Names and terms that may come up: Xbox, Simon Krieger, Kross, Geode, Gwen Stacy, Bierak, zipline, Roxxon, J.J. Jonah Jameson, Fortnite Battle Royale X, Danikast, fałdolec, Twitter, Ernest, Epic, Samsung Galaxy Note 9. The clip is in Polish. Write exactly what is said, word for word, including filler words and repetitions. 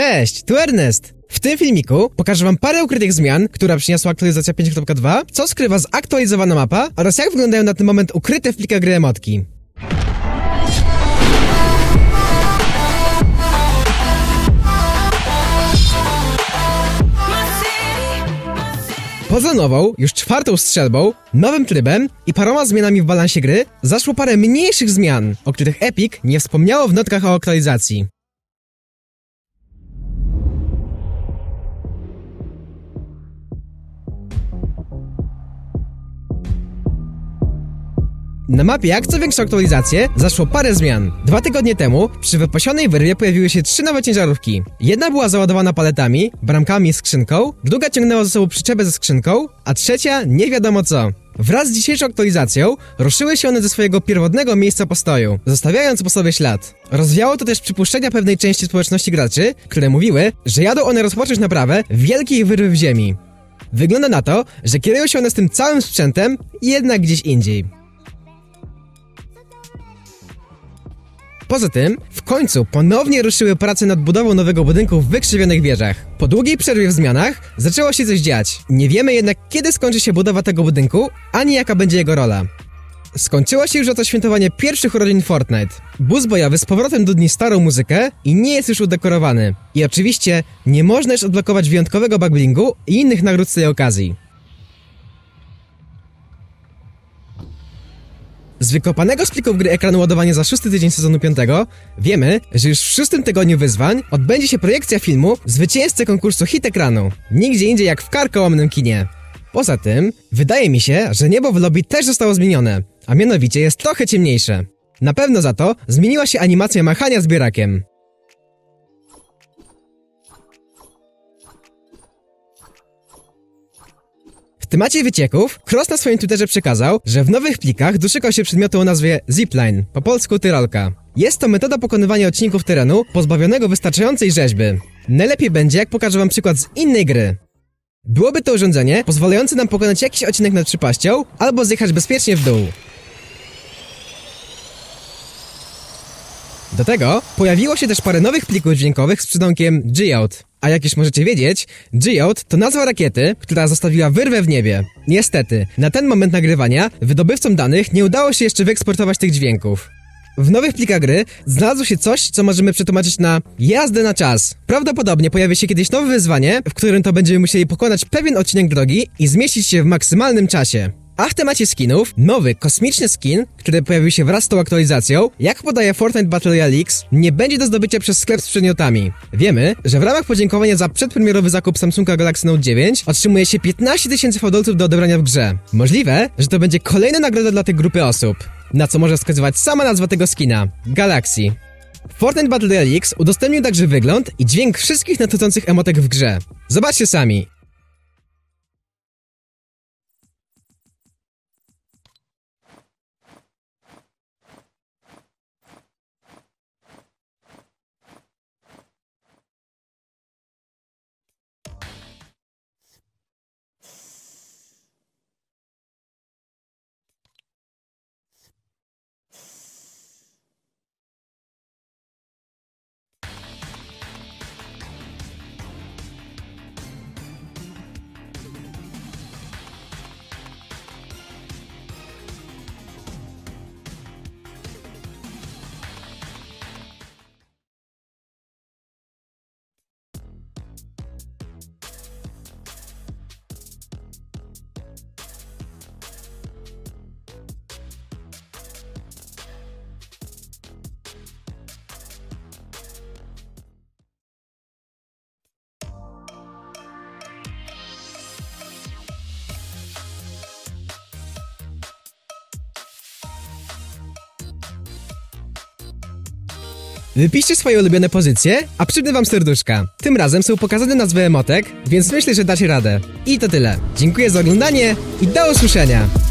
Cześć, tu Ernest! W tym filmiku pokażę wam parę ukrytych zmian, która przyniosła aktualizacja pięć kropka dwa, co skrywa zaktualizowana mapa oraz jak wyglądają na ten moment ukryte w plikach gry emotki. Poza nową, już czwartą strzelbą, nowym trybem i paroma zmianami w balansie gry zaszło parę mniejszych zmian, o których Epic nie wspomniało w notkach o aktualizacji. Na mapie jak co większą aktualizację zaszło parę zmian. Dwa tygodnie temu przy wypasionej wyrwie pojawiły się trzy nowe ciężarówki. Jedna była załadowana paletami, bramkami i skrzynką, druga ciągnęła ze sobą przyczepę ze skrzynką, a trzecia nie wiadomo co. Wraz z dzisiejszą aktualizacją ruszyły się one ze swojego pierwotnego miejsca postoju, zostawiając po sobie ślad. Rozwiało to też przypuszczenia pewnej części społeczności graczy, które mówiły, że jadą one rozpocząć naprawę wielkiej wyrwy w ziemi. Wygląda na to, że kierują się one z tym całym sprzętem jednak gdzieś indziej. Poza tym, w końcu ponownie ruszyły prace nad budową nowego budynku w wykrzywionych wieżach. Po długiej przerwie w zmianach zaczęło się coś dziać. Nie wiemy jednak, kiedy skończy się budowa tego budynku, ani jaka będzie jego rola. Skończyło się już oto świętowanie pierwszych urodzin Fortnite. Bus bojowy z powrotem dudni starą muzykę i nie jest już udekorowany. I oczywiście nie można już odblokować wyjątkowego backblingu i innych nagród z tej okazji. Z wykopanego z plików gry ekranu ładowania za szósty tydzień sezonu piątego wiemy, że już w szóstym tygodniu wyzwań odbędzie się projekcja filmu zwycięzcy konkursu Hit Ekranu, nigdzie indziej jak w karkołomnym kinie. Poza tym, wydaje mi się, że niebo w lobby też zostało zmienione, a mianowicie jest trochę ciemniejsze. Na pewno za to zmieniła się animacja machania z Bierakiem. W temacie wycieków Kross na swoim Twitterze przekazał, że w nowych plikach doszukał się przedmiotu o nazwie zipline, po polsku tyrolka. Jest to metoda pokonywania odcinków terenu pozbawionego wystarczającej rzeźby. Najlepiej będzie, jak pokażę wam przykład z innej gry. Byłoby to urządzenie pozwalające nam pokonać jakiś odcinek nad przepaścią albo zjechać bezpiecznie w dół. Do tego pojawiło się też parę nowych plików dźwiękowych z przydomkiem Geode. A jak już możecie wiedzieć, Geode to nazwa rakiety, która zostawiła wyrwę w niebie. Niestety, na ten moment nagrywania wydobywcom danych nie udało się jeszcze wyeksportować tych dźwięków. W nowych plikach gry znalazło się coś, co możemy przetłumaczyć na jazdę na czas. Prawdopodobnie pojawi się kiedyś nowe wyzwanie, w którym to będziemy musieli pokonać pewien odcinek drogi i zmieścić się w maksymalnym czasie. A w temacie skinów, nowy, kosmiczny skin, który pojawił się wraz z tą aktualizacją, jak podaje Fortnite Battle Royale X, nie będzie do zdobycia przez sklep z przedmiotami. Wiemy, że w ramach podziękowania za przedpremierowy zakup Samsunga Galaxy Note dziewięć otrzymuje się piętnaście tysięcy fałdolców do odebrania w grze. Możliwe, że to będzie kolejna nagroda dla tej grupy osób, na co może wskazywać sama nazwa tego skina – Galaxy. Fortnite Battle Royale X udostępnił także wygląd i dźwięk wszystkich nadchodzących emotek w grze. Zobaczcie sami! Wypiszcie swoje ulubione pozycje, a przypnę wam serduszka. Tym razem są pokazane nazwy emotek, więc myślę, że dacie radę. I to tyle. Dziękuję za oglądanie i do usłyszenia!